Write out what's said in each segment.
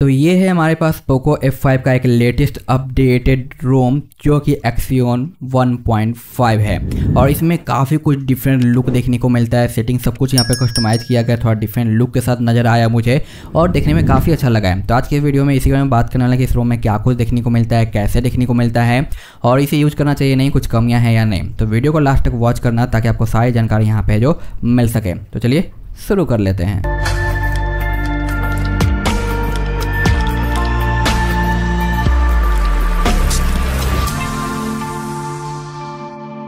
तो ये है हमारे पास पोको F5 का एक लेटेस्ट अपडेटेड रोम जो कि एक्सियन 1.5 है और इसमें काफ़ी कुछ डिफरेंट लुक देखने को मिलता है। सेटिंग सब कुछ यहाँ पे कस्टमाइज़ किया गया, थोड़ा डिफरेंट लुक के साथ नज़र आया मुझे और देखने में काफ़ी अच्छा लगा है। तो आज के वीडियो में इसी बारे में बात करने वाला कि इस रोम में क्या कुछ देखने को मिलता है, कैसे देखने को मिलता है और इसे यूज़ करना चाहिए नहीं, कुछ कमियाँ हैं या नहीं। तो वीडियो को लास्ट तक वॉच करना ताकि आपको सारी जानकारी यहाँ पर जो मिल सके। तो चलिए शुरू कर लेते हैं।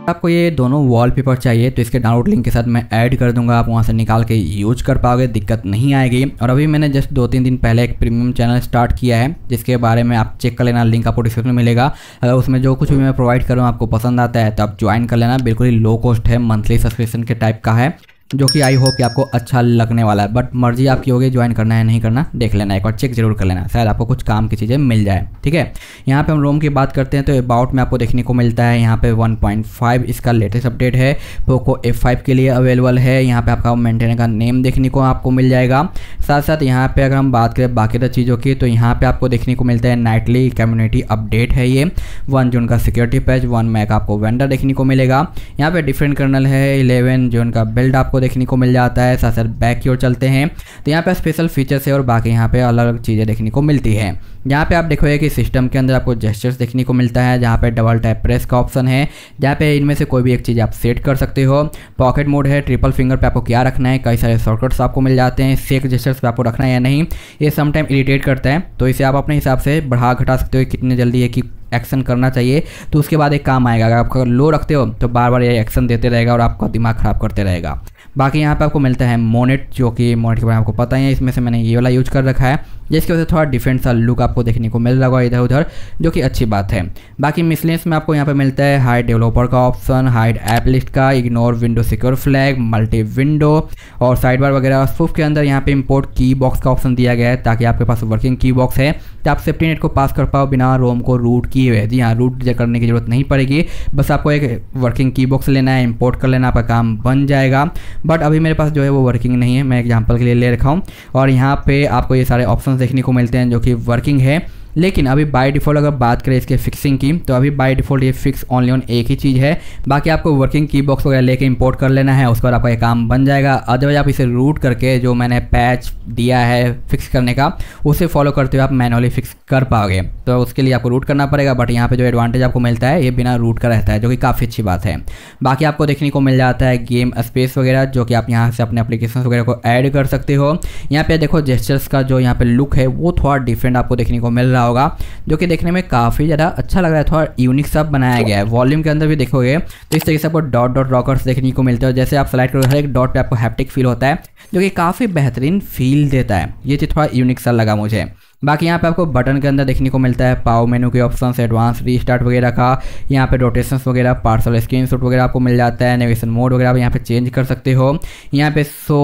आपको ये दोनों वॉलपेपर चाहिए तो इसके डाउनलोड लिंक के साथ मैं ऐड कर दूंगा, आप वहां से निकाल के यूज कर पाओगे, दिक्कत नहीं आएगी। और अभी मैंने जस्ट 2-3 दिन पहले एक प्रीमियम चैनल स्टार्ट किया है जिसके बारे में आप चेक कर लेना, लिंक आपको डिस्क्रिप्शन में मिलेगा। अगर उसमें जो कुछ भी मैं प्रोवाइड करूँ आपको पसंद आता है तो आप ज्वाइन कर लेना, बिल्कुल ही लो कॉस्ट है, मंथली सब्सक्रिप्शन के टाइप का है जो कि आई होप कि आपको अच्छा लगने वाला है। बट मर्जी आपकी होगी, ज्वाइन करना है नहीं करना देख लेना, एक बार चेक जरूर कर लेना, शायद आपको कुछ काम की चीज़ें मिल जाए। ठीक है, यहाँ पे हम रोम की बात करते हैं तो अबाउट में आपको देखने को मिलता है यहाँ पे 1.5 इसका लेटेस्ट अपडेट है, पोको F5 के लिए अवेलेबल है। यहाँ पर आपका मेंटेनर का नेम देखने को आपको मिल जाएगा। साथ साथ यहाँ पर अगर हम बात करें बाकी चीज़ों की तो यहाँ पर आपको देखने को मिलता है नाइटली कम्युनिटी अपडेट है, ये 1 जून का सिक्योरिटी पैच, 1 मई का आपको वेंडर देखने को मिलेगा। यहाँ पर डिफरेंट कर्नल है, 11 जून का बिल्ड आपको देखने को मिल जाता है। साथ साथ बैक की ओर चलते हैं तो यहाँ पे स्पेशल फीचर्स है और बाकी यहाँ पे अलग अलग चीज़ें देखने को मिलती है। यहाँ पे आप देखोगे कि सिस्टम के अंदर आपको जेस्चर्स देखने को मिलता है, जहाँ पे डबल टैप प्रेस का ऑप्शन है, जहाँ पे इनमें से कोई भी एक चीज़ आप सेट कर सकते हो। पॉकेट मोड है, ट्रिपल फिंगर पे आपको क्या रखना है, कई सारे शॉर्टकट्स आपको मिल जाते हैं, शेक जेस्चर्स पे आपको रखना है या नहीं, ये समटाइम इरिटेट करता है तो इसे आप अपने हिसाब से बढ़ा घटा सकते हो, कितने जल्दी है कि एक्शन करना चाहिए तो उसके बाद एक काम आएगा। अगर आप लो रखते हो तो बार बार ये एक्शन देते रहेगा और आपका दिमाग ख़राब करते रहेगा। बाकी यहाँ पे आपको मिलता है मोनेट, जो कि मोनेट के बारे में आपको पता ही है, इसमें से मैंने ये वाला यूज कर रखा है जिसकी वजह से थोड़ा डिफरेंट सा लुक आपको देखने को मिल रहा होगा इधर उधर, जो कि अच्छी बात है। बाकी मिसलेंस में आपको यहाँ पे मिलता है हाइड डेवलपर का ऑप्शन, हाइड ऐप लिस्ट का, ignore window secure flag, multi window और साइड बार वगैरह। सूफ के अंदर यहाँ पे इम्पोर्ट की बॉक्स का ऑप्शन दिया गया है ताकि आपके पास वर्किंग की बॉक्स है तो आप सेफ्टी नेट को पास कर पाओ बिना रोम को रूट किए हुए। जी हाँ, रूट करने की जरूरत नहीं पड़ेगी, बस आपको एक वर्किंग की बॉक्स लेना है, इम्पोर्ट कर लेना, आपका काम बन जाएगा। बट अभी मेरे पास जो है वो वर्किंग नहीं है, मैं एग्जांपल के लिए ले रखा हूँ। और यहाँ पे आपको ये सारे ऑप्शंस देखने को मिलते हैं जो कि वर्किंग है, लेकिन अभी बाय डिफ़ॉल्ट अगर बात करें इसके फिक्सिंग की तो अभी बाय डिफ़ॉल्ट ये फिक्स ऑनली ऑन एक ही चीज़ है। बाकी आपको वर्किंग की बॉक्स वगैरह लेके इंपोर्ट कर लेना है, उसके बाद आपका ये काम बन जाएगा। अदरवाइज आप इसे रूट करके जो मैंने पैच दिया है फिक्स करने का उसे फॉलो करते हुए आप मैनुअली फिक्स कर पाओगे, तो उसके लिए आपको रूट करना पड़ेगा। बट यहाँ पर जो एडवांटेज आपको मिलता है ये बिना रूट का रहता है, जो कि काफ़ी अच्छी बात है। बाकी आपको देखने को मिल जाता है गेम स्पेस वगैरह, जो कि आप यहाँ से अपने एप्लीकेशन वगैरह को ऐड कर सकते हो। यहाँ पर देखो जेस्चर्स का जो यहाँ पर लुक है वो थोड़ा डिफरेंट आपको देखने को मिल रहा है होगा, जो कि देखने में काफ़ी ज़्यादा अच्छा लग रहा है, थोड़ा यूनिक सा बनाया गया है। वॉल्यूम के अंदर भी देखोगे तो इस तरीके से आपको डॉट डॉट रॉकर्स देखने को मिलते हैं, जैसे आप स्लाइड करोगे हर एक डॉट पे आपको हैप्टिक फील होता है जो कि काफ़ी बेहतरीन फील देता है। ये चीज़ थोड़ा यूनिक सा लगा मुझे। बाकी यहाँ पे आपको बटन के अंदर देखने को मिलता है पावर मेनू के ऑप्शन, एडवांस रीस्टार्ट वगैरह का, यहाँ पे रोटेशंस वगैरह, पार्सल स्क्रीनशॉट वगैरह आपको मिल जाता है, नेविगेशन मोड वगैरह आप यहाँ पे चेंज कर सकते हो। यहाँ पे SO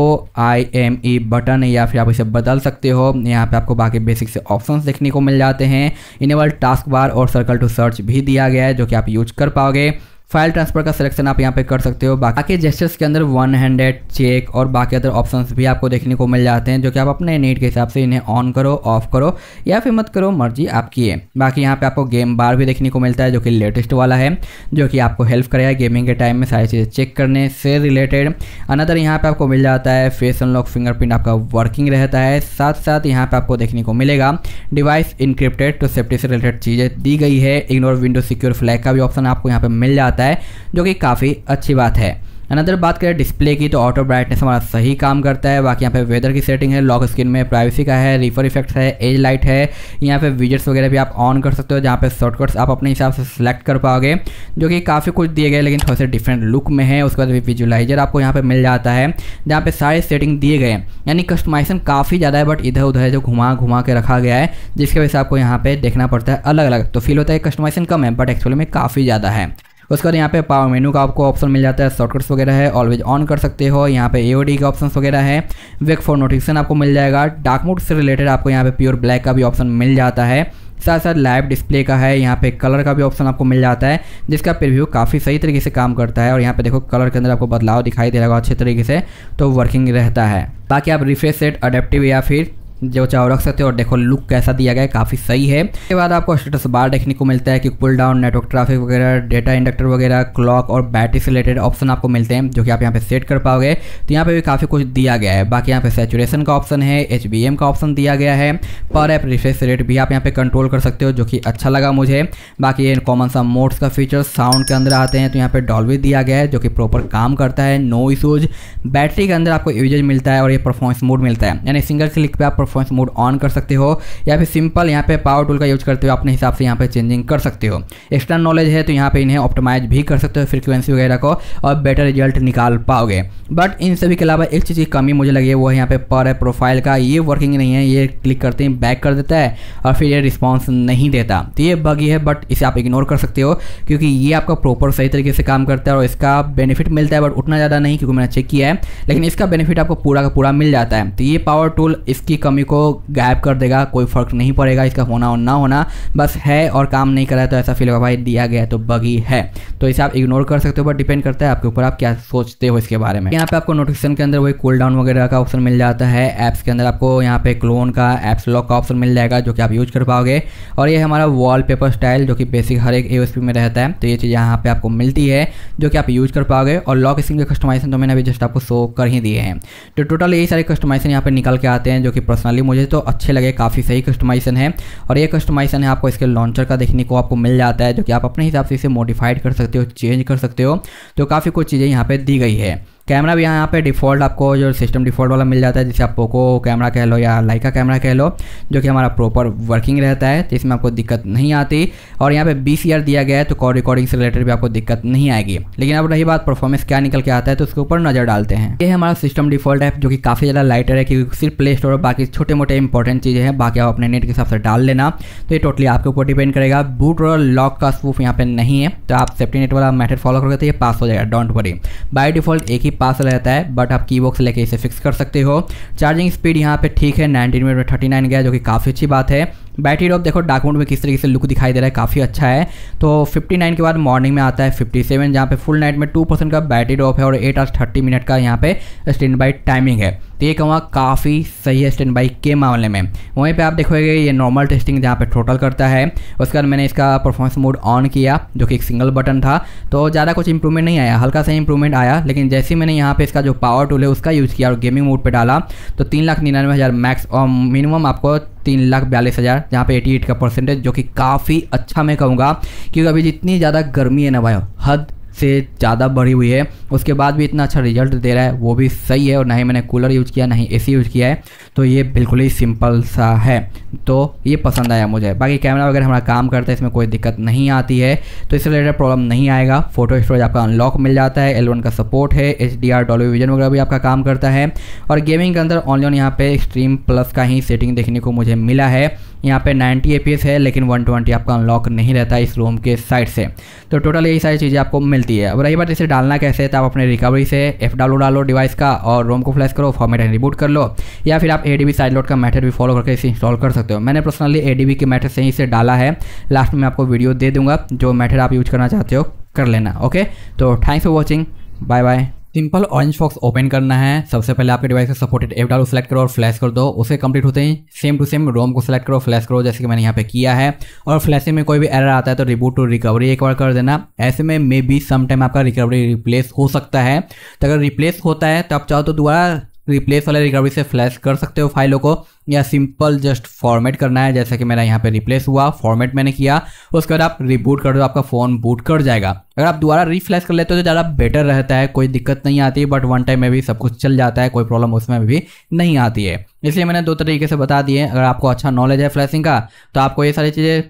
IME बटन या फिर आप इसे बदल सकते हो। यहाँ पे आपको बाकी बेसिक से ऑप्शन देखने को मिल जाते हैं। इनेबल टास्क बार और सर्कल टू सर्च भी दिया गया है जो कि आप यूज कर पाओगे। फाइल ट्रांसफर का सिलेक्शन आप यहाँ पे कर सकते हो। बाकी जेस्चर्स के अंदर 1 हैंडेड चेक और बाकी अदर ऑप्शंस भी आपको देखने को मिल जाते हैं, जो कि आप अपने नीड के हिसाब से इन्हें ऑन करो, ऑफ करो या फिर मत करो, मर्जी आपकी है। बाकी यहाँ पे आपको गेम बार भी देखने को मिलता है जो कि लेटेस्ट वाला है, जो कि आपको हेल्प करेगा गेमिंग के टाइम में सारी चीज़ें चेक करने से रिलेटेड। अनदर यहाँ पर आपको मिल जाता है फेस अनलॉक, फिंगरप्रिंट आपका वर्किंग रहता है। साथ साथ यहाँ पर आपको देखने को मिलेगा डिवाइस इनक्रिप्टेड, तो सेफ्टी से रिलेटेड चीज़ें दी गई है। इग्नोर विंडो सिक्योर फ्लैग का भी ऑप्शन आपको यहाँ पर मिल जाता है, जो कि काफ़ी अच्छी बात है। अनदर बात करें डिस्प्ले की तो ऑटो ब्राइटनेस हमारा सही काम करता है। बाकी यहाँ पे वेदर की सेटिंग है, लॉक स्क्रीन में प्राइवेसी का है, रिफर इफेक्ट्स है, एज लाइट है। यहाँ पे विजेट्स वगैरह भी आप ऑन कर सकते हो, जहाँ पे शॉर्टकट्स आप अपने हिसाब से सिलेक्ट कर पाओगे, जो कि काफ़ी कुछ दिए गए लेकिन थोड़े से डिफरेंट लुक में है। उसके बाद विजुलाइजर आपको यहाँ पर मिल जाता है, जहाँ पर सारे सेटिंग दिए गए हैं, यानी कस्टमाइजेशन काफ़ी ज़्यादा है बट इधर उधर जो घुमा घुमा के रखा गया है, जिसकी वजह से आपको यहाँ पर देखना पड़ता है अलग अलग, तो फील होता है कस्टमाइजेशन कम है बट एक्चुअली में काफ़ी ज़्यादा है। उसके बाद यहाँ पे पावर मेनू का आपको ऑप्शन मिल जाता है, शॉर्टकट्स वगैरह है, ऑलवेज ऑन कर सकते हो। यहाँ पे AOD का ऑप्शन वगैरह है, वेक फॉर नोटिफिकेशन आपको मिल जाएगा। डार्क मोड से रिलेटेड आपको यहाँ पे प्योर ब्लैक का भी ऑप्शन मिल जाता है। साथ साथ लाइव डिस्प्ले का है, यहाँ पे कलर का भी ऑप्शन आपको मिल जाता है, जिसका प्रीव्यू काफ़ी सही तरीके से काम करता है। और यहाँ पे देखो कलर के अंदर आपको बदलाव दिखाई दे रहा है अच्छे तरीके से, तो वर्किंग रहता है। बाकी आप रिफ्रेश सेट, अडेप्टिव या फिर जो चाहो रख सकते हो। और देखो लुक कैसा दिया गया है, काफ़ी सही है। इसके बाद आपको स्टेटस बार देखने को मिलता है कि पुल डाउन, नेटवर्क ट्रैफिक वगैरह, डेटा इंडक्टर वगैरह, क्लॉक और बैटरी से रिलेटेड ऑप्शन आपको मिलते हैं जो कि आप यहाँ पे सेट कर पाओगे। तो यहाँ पे भी काफ़ी कुछ दिया गया है। बाकी यहाँ पे सैचुरेशन का ऑप्शन है, HBM का ऑप्शन दिया गया है, पर ऐप रिफ्रेश रेट भी आप यहाँ पे कंट्रोल कर सकते हो जो कि अच्छा लगा मुझे। बाकी ये कॉमन सा मोड्स का फीचर साउंड के अंदर आते हैं तो यहाँ पे डॉल्बी दिया गया है जो कि प्रॉपर काम करता है, नो इशूज। बैटरी के अंदर आपको यूजेज मिलता है और ये परफॉर्मेंस मोड मिलता है, यानी सिंगल क्लिक पे आप परफॉर्मेंस मोड ऑन कर सकते हो या फिर सिंपल यहाँ पे पावर टूल का यूज करते हुए अपने हिसाब से यहाँ पे चेंजिंग कर सकते हो। एक्स्ट्रा नॉलेज है तो यहाँ पे इन्हें ऑप्टिमाइज भी कर सकते हो फ्रीक्वेंसी वगैरह को और बेटर रिजल्ट निकाल पाओगे। बट इन सभी के अलावा एक चीज़ की कमी मुझे लगी है, वो है यहाँ पे पर प्रोफाइल का, ये वर्किंग नहीं है। ये क्लिक करते ही बैक कर देता है और फिर ये रिस्पॉन्स नहीं देता, तो ये बगी है। बट इसे आप इग्नोर कर सकते हो क्योंकि ये आपका प्रॉपर सही तरीके से काम करता है और इसका बेनिफिट मिलता है, बट उतना ज़्यादा नहीं क्योंकि मैंने चेक किया है, लेकिन इसका बेनिफिट आपको पूरा का पूरा मिल जाता है। तो ये पावर टूल इसकी कमी को गायब कर देगा, कोई फर्क नहीं पड़ेगा इसका होना और ना होना, बस है और काम नहीं करा तो ऐसा फील होगा भाई दिया गया तो बगी है। तो इसे आप इग्नोर कर सकते हो, बट डिपेंड करता है आपके ऊपर आप क्या सोचते हो इसके बारे में। यहाँ पे आपको नोटिफिकेशन के अंदर वही कूल डाउन वगैरह का ऑप्शन मिल जाता है। ऐप्स के अंदर आपको यहाँ पे क्लोन का, एप्स लॉक का ऑप्शन मिल जाएगा जो कि आप यूज कर पाओगे। और ये हमारा वॉलपेपर स्टाइल जो कि बेसिक हर एक AOSP में रहता है, तो ये चीज़ यहाँ पे आपको मिलती है जो कि आप यूज कर पाओगे। और लॉक स्क्रीन के कस्टमाइजेशन तो मैंने अभी जस्ट आपको शो कर ही दिए हैं। तो टोटल यही सारे कस्टमाइजेशन यहाँ पे निकल के आते हैं जो कि पर्सनली मुझे तो अच्छे लगे, काफ़ी सही कस्टमाइजेशन है। और ये कस्टमाइजेशन है आपको इसके लॉन्चर का देखने को आपको मिल जाता है जो कि आप अपने हिसाब से इसे मॉडिफाइड कर सकते हो, चेंज कर सकते हो। तो काफ़ी कुछ चीज़ें यहाँ पे दी गई है। कैमरा भी यहाँ पे डिफ़ॉल्ट आपको जो सिस्टम डिफ़ॉल्ट वाला मिल जाता है, जिसे आप पोको कैमरा कह लो या लाइका कैमरा कह लो, जो कि हमारा प्रॉपर वर्किंग रहता है, तो इसमें आपको दिक्कत नहीं आती। और यहाँ पे BCR दिया गया है तो कॉल रिकॉर्डिंग से रिलेटेड भी आपको दिक्कत नहीं आएगी। लेकिन अब रही बात परफॉर्मेंस क्या निकल के आता है तो उसके ऊपर नज़र डालते हैं। ये हमारा सिस्टम डिफ़ॉल्ट ऐप जो कि काफ़ी ज़्यादा लाइटर है क्योंकि सिर्फ प्ले स्टोर और बाकी छोटे मोटे इंपॉर्टेंट चीज़ें हैं, बाकी आप अपने नेट के हिसाब से डाल लेना। तो ये टोटली आपके ऊपर डिपेंड करेगा। बूट और लॉक का स्वूफ यहाँ पे नहीं है, तो आप सेफ्टी नेट वाला मेथड फॉलो करोगे तो ये पास हो जाएगा, डोंट वरी। बाय डिफ़ॉल्ट एक पास रहता है, बट आप कीबोर्ड से लेके इसे फिक्स कर सकते हो। चार्जिंग स्पीड यहाँ पे ठीक है, 19 मिनट में 39 गया जो कि काफ़ी अच्छी बात है। बैटरी ड्रॉप देखो डार्क मोड में किस तरीके से लुक दिखाई दे रहा है, काफ़ी अच्छा है। तो 59 के बाद मॉर्निंग में आता है 57, जहाँ पे फुल नाइट में 2% का बैटरी ड्रॉप है और 8 आवर्स 30 मिनट का यहाँ पे स्टैंड बाई टाइमिंग है। तो ये कहूँगा काफ़ी सही है स्टैंड बाई के मामले में। वहीं पे आप देखोगे ये नॉर्मल टेस्टिंग जहाँ पे टोटल करता है, उसके बाद मैंने इसका परफॉर्मेंस मोड ऑन किया जो कि एक सिंगल बटन था, तो ज़्यादा कुछ इंप्रूवमेंट नहीं आया, हल्का सा इंप्रूवमेंट आया। लेकिन जैसे ही मैंने यहाँ पे इसका जो पावर टूल है उसका यूज़ किया और गेमिंग मोड पर डाला तो 3,99,000 मैक्स और मिनिमम आपको 3,42,000, जहाँ पे 88 का परसेंटेज, जो कि काफ़ी अच्छा मैं कहूँगा। क्योंकि अभी जितनी ज़्यादा गर्मी है ना भाई, हद से ज़्यादा बढ़ी हुई है, उसके बाद भी इतना अच्छा रिजल्ट दे रहा है, वो भी सही है। और ना ही मैंने कूलर यूज़ किया, ना ही AC यूज़ किया है, तो ये बिल्कुल ही सिंपल सा है, तो ये पसंद आया मुझे। बाकी कैमरा वगैरह हमारा काम करता है, इसमें कोई दिक्कत नहीं आती है, तो इससे रिलेटेड प्रॉब्लम नहीं आएगा। फोटो स्टोरेज आपका अनलॉक मिल जाता है, L1 का सपोर्ट है, HDR डॉल्बी विजन वगैरह भी आपका काम करता है। और गेमिंग के अंदर ऑनली ऑन यहाँ पे एक्सट्रीम प्लस का ही सेटिंग देखने को मुझे मिला है। यहाँ पे 90 FPS है लेकिन 120 आपका अनलॉक नहीं रहता इस रोम के साइड से। तो टोटल यही सारी चीज़ें आपको मिलती है। अब रही बात इसे डालना कैसे है, तो आप अपने रिकवरी से F डालो डिवाइस का और रोम को फ्लैश करो, फॉर्मेट एंड रिबूट कर लो, या फिर आप ADB साइड लोड का मेथड भी फॉलो करके इसे इंस्टॉल कर सकते हो। मैंने पर्सनली ADB के मेथड से ही इसे डाला है, लास्ट में आपको वीडियो दे दूँगा, जो मेथड आप यूज करना चाहते हो कर लेना। ओके, तो thanks for watching, bye bye. Simple Orange Fox open करना है। सबसे पहले आपके डिवाइस का सपोर्टेड ऐप डालो सेलेक्ट करो और फ्लैश कर दो। उसके कंप्लीट होते ही सेम टू सेम रोम को सेलेक्ट करो, फ्लैश करो, जैसे कि मैंने यहाँ पे किया है। और फ्लैशिंग में कोई भी एरर आता है तो रिबूट टू रिकवरी एक बार कर देना। ऐसे में मे बी सम टाइम आपका रिकवरी रिप्लेस हो सकता है, तो अगर रिप्लेस होता है तो आप चाहो तो दोबारा रिप्लेस वाले रिकवरी से फ्लैश कर सकते हो फाइलों को, या सिंपल जस्ट फॉर्मेट करना है, जैसे कि मेरा यहाँ पे रिप्लेस हुआ, फॉर्मेट मैंने किया। उसके बाद आप रिबूट कर दो, आपका फ़ोन बूट कर जाएगा। अगर आप दोबारा रिफ्लैश कर लेते हो तो ज़्यादा बेटर रहता है, कोई दिक्कत नहीं आती, बट वन टाइम में भी सब कुछ चल जाता है, कोई प्रॉब्लम उसमें भी नहीं आती है। इसलिए मैंने दो तरीके से बता दिए। अगर आपको अच्छा नॉलेज है फ्लैशिंग का तो आपको ये सारी चीज़ें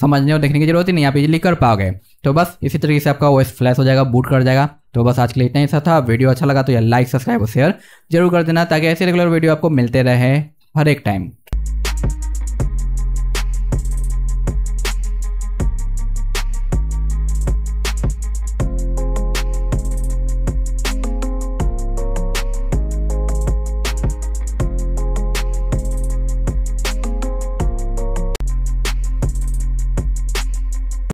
समझने और देखने की जरूरत ही नहीं, आप इजीली कर पाओगे। तो बस इसी तरीके से आपका OS फ्लैश हो जाएगा, बूट कर जाएगा। तो बस आज के लिए इतना ही था। वीडियो अच्छा लगा तो यार लाइक, सब्सक्राइब और शेयर जरूर कर देना ताकि ऐसे रेगुलर वीडियो आपको मिलते रहे हर एक टाइम।